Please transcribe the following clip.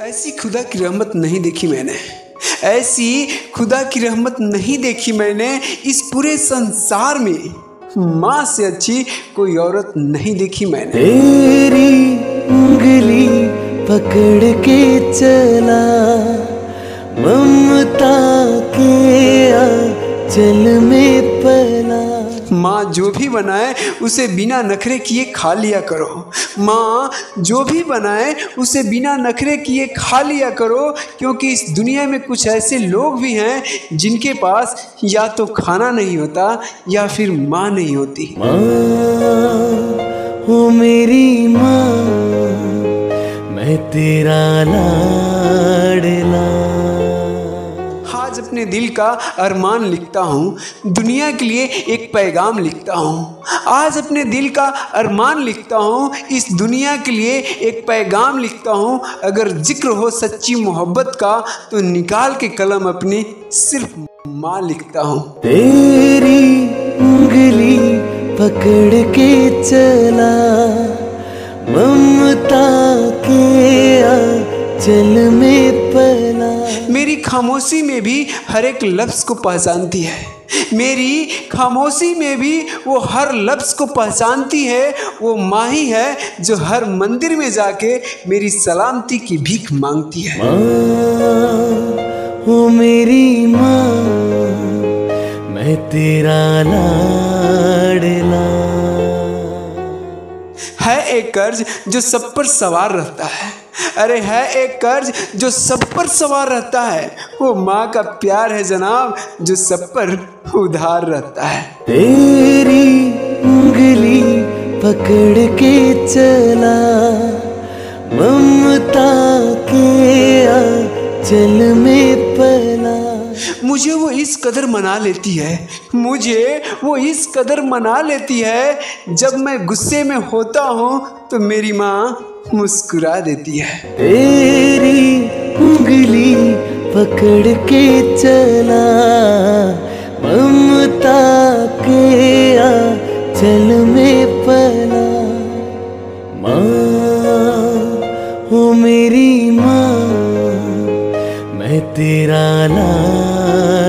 ऐसी खुदा की रहमत नहीं देखी मैंने, ऐसी खुदा की रहमत नहीं देखी मैंने। इस पूरे संसार में माँ से अच्छी कोई औरत नहीं देखी मैंने। तेरी उंगली पकड़ के चला, ममता के आंचल में पला। माँ जो भी बनाए उसे बिना नखरे किए खा लिया करो। माँ जो भी बनाए उसे बिना नखरे किए खा लिया करो, क्योंकि इस दुनिया में कुछ ऐसे लोग भी हैं जिनके पास या तो खाना नहीं होता या फिर माँ नहीं होती। माँ हो मेरी माँ, मैं तेरा लाडला। अपने दिल का अरमान लिखता हूँ, दुनिया के लिए एक पैगाम लिखता हूँ। आज अपने दिल का अरमान लिखता हूँ, इस दुनिया के लिए एक पैगाम लिखता हूँ। अगर जिक्र हो सच्ची मोहब्बत का, तो निकाल के कलम अपनी सिर्फ माँ लिखता हूँ। तेरी उंगली पकड़ के चला, ममता के आंचल में पला। मेरी खामोशी में भी हर एक लफ्ज़ को पहचानती है, मेरी खामोशी में भी वो हर लफ्ज़ को पहचानती है। वो माँ ही है जो हर मंदिर में जाके मेरी सलामती की भीख मांगती है। माँ हो मेरी माँ, मैं तेरा लाडला। है एक कर्ज जो सब पर सवार रहता है, अरे है एक कर्ज जो सब पर सवार रहता है। वो माँ का प्यार है जनाब, जो सब पर उधार रहता है। तेरी उंगली पकड़ के चला, ममता के आंचल में पला। मुझे वो इस कदर मना लेती है, मुझे वो इस कदर मना लेती है। जब मैं गुस्से में होता हूँ तो मेरी माँ मुस्कुरा देती है। तेरी उंगली पकड़ के चला, ममता के आंचल में पला। माँ हो मेरी माँ, मैं तेरा लाडला।